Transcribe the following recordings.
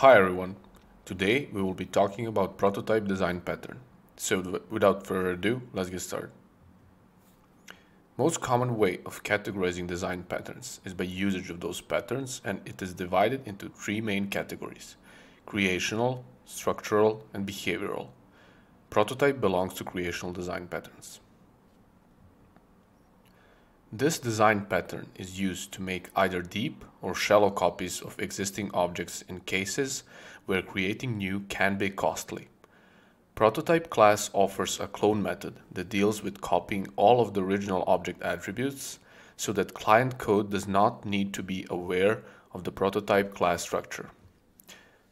Hi everyone, today we will be talking about prototype design pattern. So without further ado, let's get started. Most common way of categorizing design patterns is by usage of those patterns, and it is divided into three main categories: creational, structural, and behavioral. Prototype belongs to creational design patterns. This design pattern is used to make either deep or shallow copies of existing objects in cases where creating new can be costly. Prototype class offers a clone method that deals with copying all of the original object attributes so that client code does not need to be aware of the prototype class structure.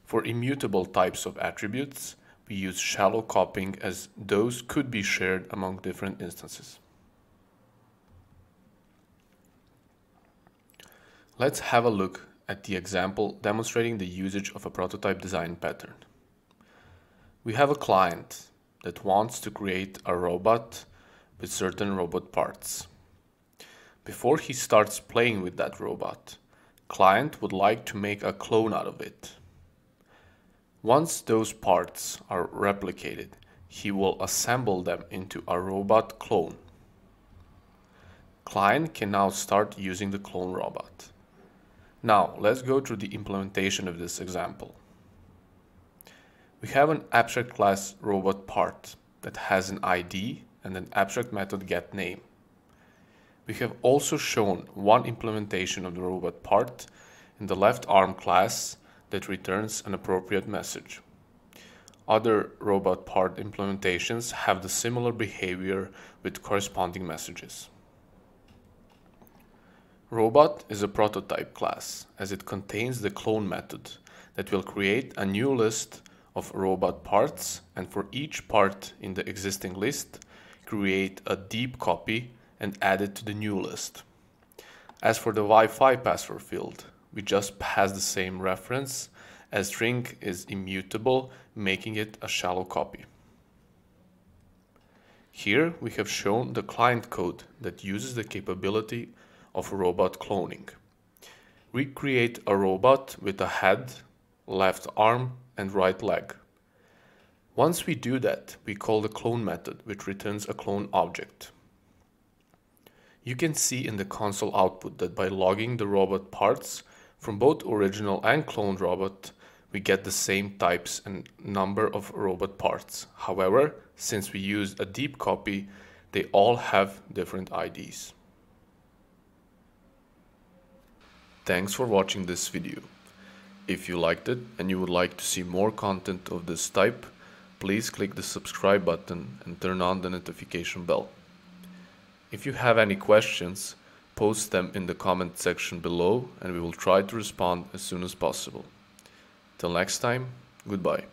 For immutable types of attributes, we use shallow copying as those could be shared among different instances. Let's have a look at the example demonstrating the usage of a prototype design pattern. We have a client that wants to create a robot with certain robot parts. Before he starts playing with that robot, client would like to make a clone out of it. Once those parts are replicated, he will assemble them into a robot clone. Client can now start using the clone robot. Now, let's go through the implementation of this example. We have an abstract class RobotPart that has an ID and an abstract method getName. We have also shown one implementation of the RobotPart in the LeftArm class that returns an appropriate message. Other RobotPart implementations have the similar behavior with corresponding messages. Robot is a prototype class as it contains the clone method that will create a new list of robot parts, and for each part in the existing list, create a deep copy and add it to the new list. As for the Wi-Fi password field, we just pass the same reference as string is immutable, making it a shallow copy. Here we have shown the client code that uses the capability of robot cloning. We create a robot with a head, left arm, and right leg. Once we do that, we call the clone method, which returns a clone object. You can see in the console output that by logging the robot parts from both original and cloned robot, we get the same types and number of robot parts. However, since we used a deep copy, they all have different IDs. Thanks for watching this video. If you liked it and you would like to see more content of this type, please click the subscribe button and turn on the notification bell. If you have any questions, post them in the comment section below and we will try to respond as soon as possible. Till next time, goodbye.